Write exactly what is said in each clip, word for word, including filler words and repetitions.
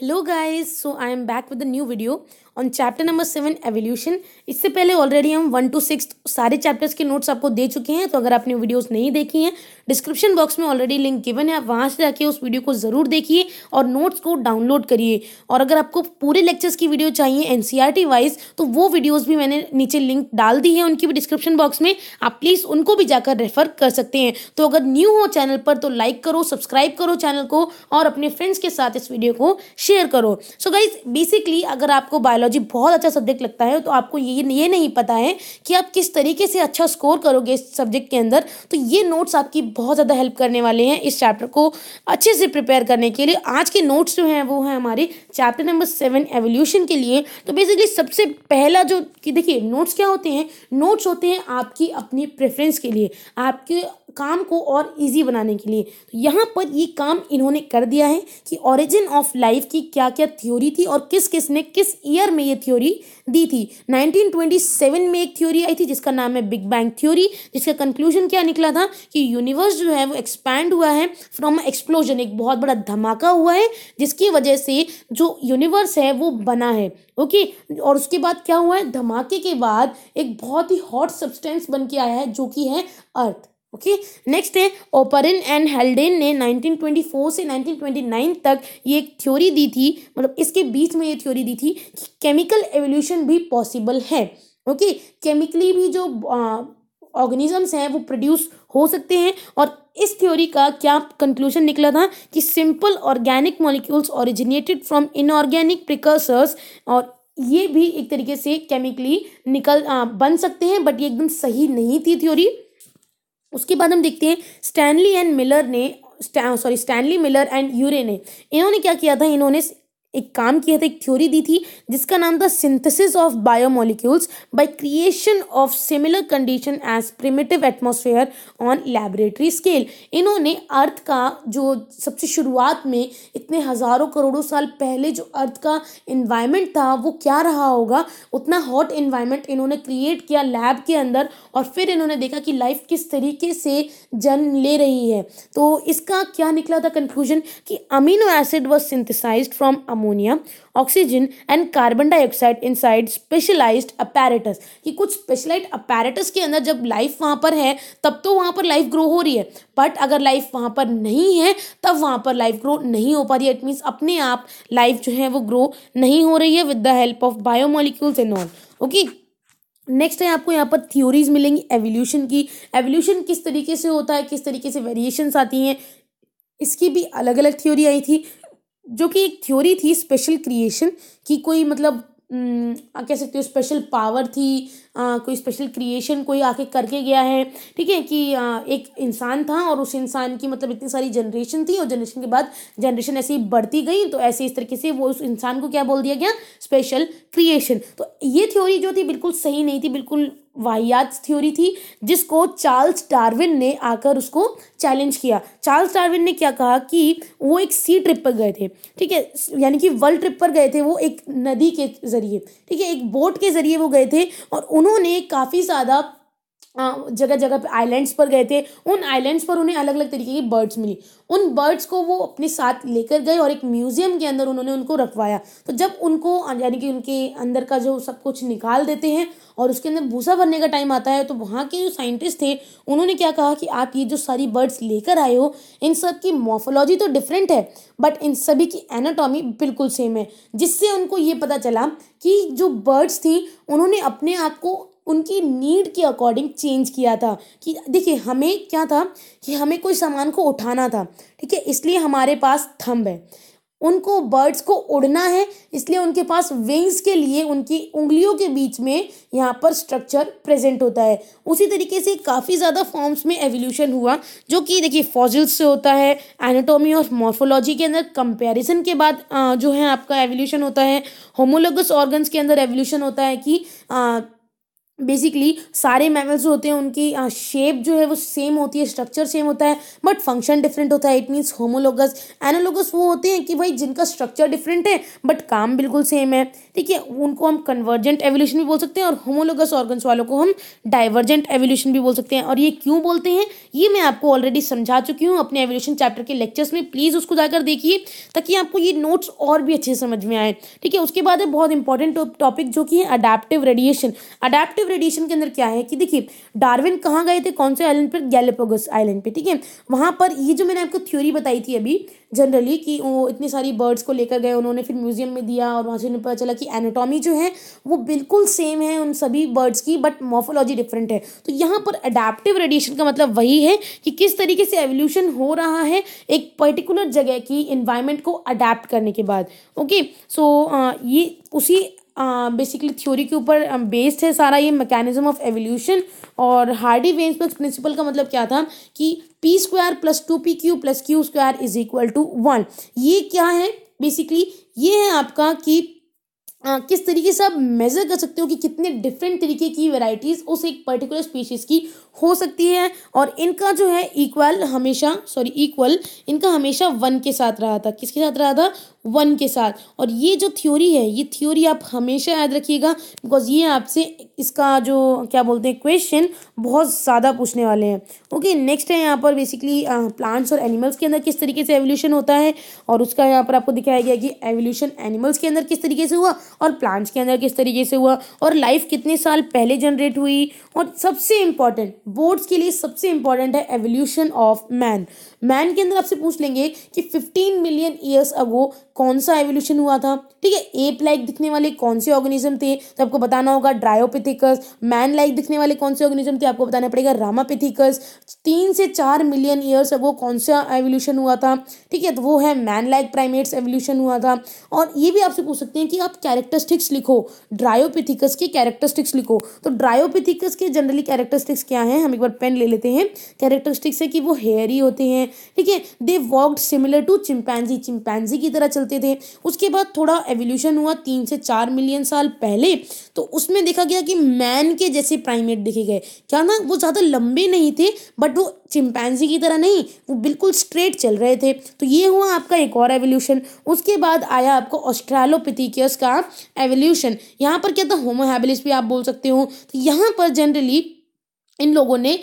Hello guys, so I am back with a new video on chapter number seven evolution. इससे पहले already हम one two six सारे chapters के notes आपको दे चुके हैं, तो अगर आपने वीडियोस नहीं देखी हैं, डिस्क्रिप्शन बॉक्स में ऑलरेडी लिंक गिवन है, आप वहाँ से जाके उस वीडियो को ज़रूर देखिए और नोट्स को डाउनलोड करिए। और अगर आपको पूरे लेक्चर्स की वीडियो चाहिए N C R T wise, तो वो वीडियोज़ भी मैंने नीचे लिंक डाल दी है उनकी भी डिस्क्रिप्शन बॉक्स में, आप प्लीज़ उनको भी जाकर रेफर कर सकते हैं। तो अगर न्यू हो चैनल पर तो लाइक करो, सब्सक्राइब करो चैनल को और अपने फ्रेंड्स के साथ इस वीडियो को शेयर करो। सो गाइज, बेसिकली अगर आपको बायोलॉजी बहुत अच्छा सब्जेक्ट लगता है तो आपको ये ये नहीं पता है कि आप किस तरीके से अच्छा स्कोर करोगे इस सब्जेक्ट के अंदर, तो ये नोट्स आपकी बहुत ज़्यादा हेल्प करने वाले हैं इस चैप्टर को अच्छे से प्रिपेयर करने के लिए। आज के नोट्स जो हैं वो हैं हमारे चैप्टर नंबर सेवन एवोल्यूशन के लिए। तो बेसिकली सबसे पहला जो कि देखिए नोट्स क्या होते हैं, नोट्स होते हैं आपकी अपनी प्रेफरेंस के लिए, आपके काम को और ईजी बनाने के लिए। तो यहाँ पर ये काम इन्होंने कर दिया है कि ऑरिजिन ऑफ लाइफ की क्या क्या थ्योरी थी और किस किस ने किस ईयर में ये थ्योरी दी थी। नाइनटीन ट्वेंटी सेवन में एक थ्योरी आई थी जिसका नाम है बिग बैंग थ्योरी, जिसका कंक्लूजन क्या निकला था कि यूनिवर्स जो है वो एक्सपैंड हुआ है फ्रॉम एक्सप्लोजन, एक बहुत बड़ा धमाका हुआ है जिसकी वजह से जो यूनिवर्स है वो बना है। Okay okay? और उसके बाद क्या हुआ है, धमाके के बाद एक बहुत ही हॉट सब्सटेंस बन के आया है जो कि है अर्थ। ओके, नेक्स्ट है ओपरिन एंड हेल्डेन ने नाइनटीन ट्वेंटी फोर से नाइनटीन ट्वेंटी नाइन तक ये एक थ्योरी दी थी, मतलब इसके बीच में ये थ्योरी दी थी कि केमिकल एवोल्यूशन भी पॉसिबल है। ओके, केमिकली भी जो ऑर्गेनिजम्स हैं वो प्रोड्यूस हो सकते हैं। और इस थ्योरी का क्या कंक्लूजन निकला था कि simple organic molecules originated from inorganic precursors, और ये भी एक तरीके से केमिकली निकल आ, बन सकते हैं, बट ये एकदम सही नहीं थी थ्योरी। उसके बाद हम देखते हैं स्टैनली एंड मिलर ने sorry Stanley Miller and Urey ने इन्होंने क्या किया था, इन्होंने एक काम किया था, एक थ्योरी दी थी जिसका नाम था synthesis of biomolecules by creation of similar condition as primitive atmosphere on laboratory scale. इन्होंने अर्थ का जो सबसे शुरुआत में इतने हज़ारों करोड़ों साल पहले जो अर्थ का इन्वायरमेंट था वो क्या रहा होगा, उतना हॉट इन्वायरमेंट इन्होंने क्रिएट किया लैब के अंदर, और फिर इन्होंने देखा कि लाइफ किस तरीके से जन्म ले रही है। तो इसका क्या निकला था कंक्लूजन कि amino acid was synthesized from ammonia, oxygen and carbon dioxide inside specialized apparatus। कि कुछ स्पेशलाइज्ड apparatus के अंदर जब लाइफ वहाँ पर है तब तो वहाँ पर लाइफ ग्रो हो रही है, बट अगर लाइफ वहाँ पर नहीं है तब वहाँ पर लाइफ ग्रो नहीं हो पा रही है। इट मीन्स अपने आप लाइफ जो है वो ग्रो नहीं हो रही है with the help of biomolecules and all. Okay, next है आपको यहाँ पर थ्योरीज मिलेंगी एवोल्यूशन की, एवोल्यूशन किस तरीके से होता है, किस तरीके से वेरिएशंस आती हैं, इसकी भी अलग अलग थ्योरी आई थी, जो कि एक थ्योरी थी स्पेशल क्रिएशन की, कोई मतलब कह सकते हो स्पेशल पावर थी, आ, कोई स्पेशल क्रिएशन कोई आके करके गया है। ठीक है कि आ, एक इंसान था और उस इंसान की मतलब इतनी सारी जनरेशन थी और जनरेशन के बाद जनरेशन ऐसे ही बढ़ती गई, तो ऐसे इस तरीके से वो उस इंसान को क्या बोल दिया गया, स्पेशल क्रिएशन। तो ये थ्योरी जो थी बिल्कुल सही नहीं थी, बिल्कुल वाहियात थ्योरी थी जिसको चार्ल्स डार्विन ने आकर उसको चैलेंज किया। चार्ल्स डार्विन ने क्या कहा कि वो एक सी ट्रिप पर गए थे, ठीक है, यानी कि वर्ल्ड ट्रिप पर गए थे, वो एक नदी के ज़रिए, ठीक है, एक बोट के ज़रिए वो गए थे, और उन्होंने काफ़ी ज़्यादा जगह जगह पे आइलैंड्स पर गए थे। उन आइलैंड्स पर उन्हें अलग अलग तरीके की बर्ड्स मिली, उन बर्ड्स को वो अपने साथ लेकर गए और एक म्यूजियम के अंदर उन्होंने उनको रखवाया। तो जब उनको यानी कि उनके अंदर का जो सब कुछ निकाल देते हैं और उसके अंदर भूसा भरने का टाइम आता है, तो वहाँ के जो साइंटिस्ट थे उन्होंने क्या कहा कि आप ये जो सारी बर्ड्स लेकर आए हो, इन सब की मॉर्फोलॉजी तो डिफरेंट है बट इन सभी की एनाटॉमी बिल्कुल सेम है, जिससे उनको ये पता चला कि जो बर्ड्स थी उन्होंने अपने आप को उनकी नीड के अकॉर्डिंग चेंज किया था। कि देखिए हमें क्या था कि हमें कोई सामान को उठाना था, ठीक है, इसलिए हमारे पास थंब है, उनको बर्ड्स को उड़ना है इसलिए उनके पास विंग्स के लिए उनकी उंगलियों के बीच में यहाँ पर स्ट्रक्चर प्रेजेंट होता है। उसी तरीके से काफ़ी ज़्यादा फॉर्म्स में एवोल्यूशन हुआ जो कि देखिए फॉसिल्स से होता है, एनाटॉमी और मॉर्फोलॉजी के अंदर कंपैरिजन के बाद जो है आपका एवोल्यूशन होता है, होमोलोगस ऑर्गन्स के अंदर एवोल्यूशन होता है कि बेसिकली सारे मैमल्स जो होते हैं उनकी शेप जो है वो सेम होती है, स्ट्रक्चर सेम होता है, बट फंक्शन डिफरेंट होता है. It means homologous. एनालोगस वो होते हैं कि भाई जिनका स्ट्रक्चर डिफरेंट है बट काम बिल्कुल सेम है, ठीक है, उनको हम कन्वर्जेंट एवोल्यूशन भी बोल सकते हैं. और होमोलोगस ऑर्गन्स वालों को हम डाइवर्जेंट एवोल्यूशन भी बोल सकते हैं. और ये क्यों बोलते हैं ये मैं आपको ऑलरेडी समझा चुकी हूँ अपने एवोल्यूशन चैप्टर के लेक्चर्स में, प्लीज़ उसको जाकर देखिए ताकि आपको ये नोट्स और भी अच्छे से समझ में आए, ठीक है. उसके बाद है बहुत इंपॉर्टेंट टॉपिक जो कि है अडैप्टिव रेडिएशन. अडैप्टिव रेडिएशन के अंदर क्या है कि देखिए डार्विन कहाँ गए थे, कौन से आइलैंड पर, गैलापागोस आइलैंड पे, ठीक है. वहां पर ये जो मैंने आपको थ्योरी बताई थी अभी जनरली कि वो इतनी सारी बर्ड्स को लेकर गए, उन्होंने फिर म्यूजियम में दिया और वहाँ से उन्हें पता चला कि एनाटॉमी जो है वो बिल्कुल सेम है उन सभी बर्ड्स की बट मॉर्फोलॉजी डिफरेंट है. तो यहाँ पर अडैप्टिव रेडिएशन का मतलब वही है कि किस तरीके से एवोल्यूशन हो रहा है एक पर्टिकुलर जगह की एनवायरमेंट को अडैप्ट करने के बाद. ओके, सो ये उसी बेसिकली थ्योरी के ऊपर बेस्ड है सारा ये मैकेनिज्म ऑफ एवोल्यूशन. और हार्डी-वेइनबर्ग प्रिंसिपल का मतलब क्या था कि P square plus two p q plus Q square is equal to one. ये क्या है बेसिकली, ये है आपका कि आ, किस तरीके से आप मेज़र कर सकते हो कि कितने डिफरेंट तरीके की वेराइटीज़ उस एक पर्टिकुलर स्पीशीज़ की हो सकती है. और इनका जो है इक्वल हमेशा सॉरी इक्वल इनका हमेशा वन के साथ रहा था. किसके साथ रहा था? वन के साथ. और ये जो थ्योरी है ये थ्योरी आप हमेशा याद रखिएगा बिकॉज ये आपसे इसका जो क्या बोलते हैं क्वेश्चन बहुत ज़्यादा पूछने वाले हैं. ओके, नेक्स्ट है यहाँ पर बेसिकली प्लांट्स और एनिमल्स के अंदर किस तरीके से एवोल्यूशन होता है और उसका यहाँ पर आपको दिखाया गया कि एवोल्यूशन एनिमल्स के अंदर किस तरीके से हुआ और प्लांट्स के अंदर किस तरीके से हुआ और लाइफ कितने साल पहले जनरेट हुई. और सबसे इम्पॉर्टेंट बोर्ड्स के लिए सबसे इम्पॉर्टेंट है एवोल्यूशन ऑफ मैन. मैन के अंदर आपसे पूछ लेंगे कि फिफ्टीन मिलियन ईयर्स अगो कौन सा एवोल्यूशन हुआ था, ठीक है. एप लाइक दिखने वाले कौन से ऑर्गेनिज्म थे तो आपको बताना होगा ड्रायोपिथिकस. मैन लाइक दिखने वाले कौन से ऑर्गेनिज्म थे आपको बताना पड़ेगा रामापिथिकस. तीन से चार मिलियन ईयर्स अगो कौन सा एवोल्यूशन हुआ था, ठीक है, तो वो है मैन लाइक प्राइमेट्स एवोल्यूशन हुआ था. और ये भी आपसे पूछ सकते हैं कि आप कैरेक्टरिस्टिक्स लिखो, ड्रायोपिथिकस के कैरेक्टरिस्टिक्स लिखो. तो ड्रायोपिथिकस के जनरली कैरेक्टरिस्टिक्स क्या है, हम एक बार पेन ले लेते हैं. कैरेक्टरिस्टिक्स है कि वो हेयरी होते हैं, ठीक है. They walked similar to chimpanzee, chimpanzee की तरह चलते थे. उसके बाद थोड़ा एवोल्यूशन हुआ तीन से चार मिलियन साल पहले, तो उसमें देखा गया कि मैन के जैसे प्राइमेट देखे गए. क्या ना वो ज़्यादा लंबे नहीं थे बट वो चिंपैंजी की तरह नहीं, वो बिल्कुल स्ट्रेट चल रहे थे. तो ये हुआ आपका एक और एवोल्यूशन. उसके बाद आया आपको ऑस्ट्रेलोपिथिकस का एवोल्यूशन. यहाँ पर क्या था, होमो हैबिलिस भी आप बोल सकते हो. तो यहाँ पर जनरली इन लोगों ने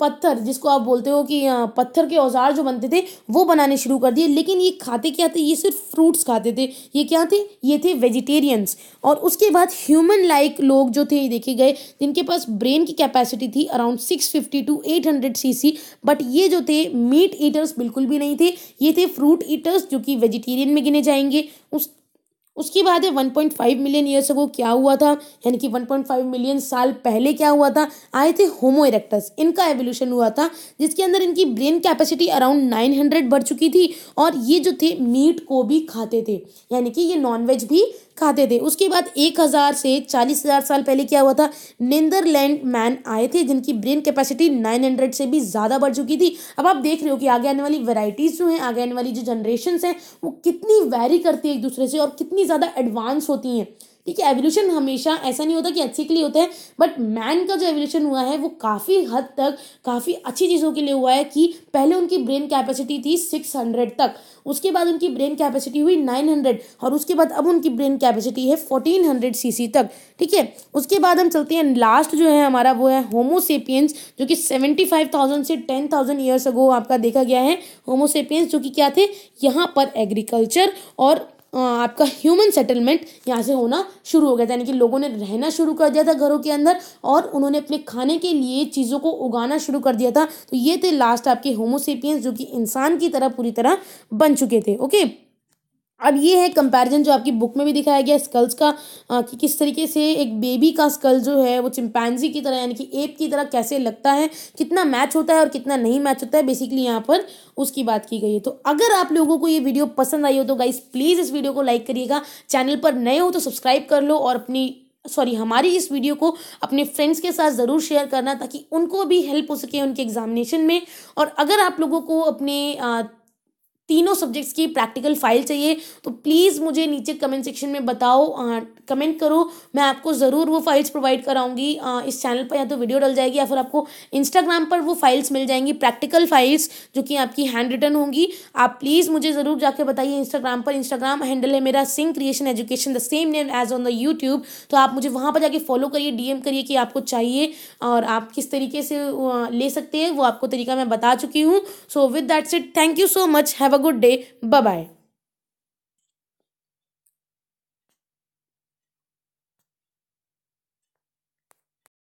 पत्थर, जिसको आप बोलते हो कि पत्थर के औजार जो बनते थे वो बनाने शुरू कर दिए. लेकिन ये खाते क्या थे, ये सिर्फ फ्रूट्स खाते थे. ये क्या थे, ये थे वेजिटेरियंस. और उसके बाद ह्यूमन लाइक लोग जो थे ये देखे गए जिनके पास ब्रेन की कैपेसिटी थी around six fifty to eight hundred cc. But ये जो थे मीट ईटर्स बिल्कुल भी नहीं थे, ये थे फ्रूट ईटर्स जो कि वेजिटेरियन में गिने जाएंगे. उस उसके बाद है one point five million years ago क्या हुआ था, यानी कि वन पॉइंट फाइव मिलियन साल पहले क्या हुआ था, आए थे होमो इरेक्टस. इनका एवोल्यूशन हुआ था जिसके अंदर इनकी brain capacity around nine hundred बढ़ चुकी थी. और ये जो थे मीट को भी खाते थे, यानी कि ये नॉनवेज भी खाते थे. उसके बाद एक हज़ार से चालीस हज़ार साल पहले क्या हुआ था, नीदरलैंड मैन आए थे जिनकी ब्रेन कैपेसिटी नाइन हंड्रेड से भी ज़्यादा बढ़ चुकी थी. अब आप देख रहे हो कि आगे आने वाली वैराइटीज़ जो हैं, आगे आने वाली जो जनरेशंस हैं वो कितनी वैरी करती है एक दूसरे से और कितनी ज़्यादा एडवांस होती हैं, ठीक है. एवोल्यूशन हमेशा ऐसा नहीं होता कि अच्छे के लिए होता है, बट मैन का जो एवोल्यूशन हुआ है वो काफ़ी हद तक काफ़ी अच्छी चीज़ों के लिए हुआ है कि पहले उनकी ब्रेन कैपेसिटी थी सिक्स हंड्रेड तक, उसके बाद उनकी ब्रेन कैपेसिटी हुई नाइन हंड्रेड और उसके बाद अब उनकी ब्रेन कैपेसिटी है फोर्टीन हंड्रेड सीसी तक, ठीक है. उसके बाद हम चलते हैं लास्ट जो है हमारा वो है होमो सेपियंस जो कि सेवेंटी फाइव थाउजेंड से टेन थाउजेंड ईयर्स अगो आपका देखा गया है. होमो सेपियंस जो कि क्या थे, यहाँ पर एग्रीकल्चर और आपका ह्यूमन सेटलमेंट यहाँ से होना शुरू हो गया था, यानी कि लोगों ने रहना शुरू कर दिया था घरों के अंदर और उन्होंने अपने खाने के लिए चीज़ों को उगाना शुरू कर दिया था. तो ये थे लास्ट आपके होमो सेपियंस जो कि इंसान की तरह पूरी तरह बन चुके थे. ओके, अब ये है कंपैरिजन जो आपकी बुक में भी दिखाया गया स्कल्स का आ, कि किस तरीके से एक बेबी का स्कल जो है वो चिंपैंजी की तरह यानी कि एप की तरह कैसे लगता है, कितना मैच होता है और कितना नहीं मैच होता है, बेसिकली यहाँ पर उसकी बात की गई है. तो अगर आप लोगों को ये वीडियो पसंद आई हो तो गाइस प्लीज़ इस वीडियो को लाइक करिएगा, चैनल पर नए हो तो सब्सक्राइब कर लो और अपनी सॉरी हमारी इस वीडियो को अपने फ्रेंड्स के साथ ज़रूर शेयर करना ताकि उनको भी हेल्प हो सके उनके एग्जामिनेशन में. और अगर आप लोगों को अपने आ, तीनों सब्जेक्ट्स की प्रैक्टिकल फाइल चाहिए, तो प्लीज़ मुझे नीचे कमेंट सेक्शन में बताओ, आ, कमेंट करो, मैं आपको ज़रूर वो फाइल्स प्रोवाइड कराऊंगी। इस चैनल पर या तो वीडियो डल जाएगी या फिर आपको इंस्टाग्राम पर वो फाइल्स मिल जाएंगी, प्रैक्टिकल फाइल्स जो कि आपकी हैंड रिटन होंगी। आप प्लीज़ मुझे ज़रूर जाके बताइए इंस्टाग्राम पर, इंस्टाग्राम हैंडल है मेरा Singh creation education, the same name as on the YouTube. तो आप मुझे वहाँ पर जाके फॉलो करिए, डीएम करिए कि आपको चाहिए और आप किस तरीके से ले सकते हैं, वो आपको तरीका मैं बता चुकी हूँ। So with that's it, thank you so much, have a good day, bye bye.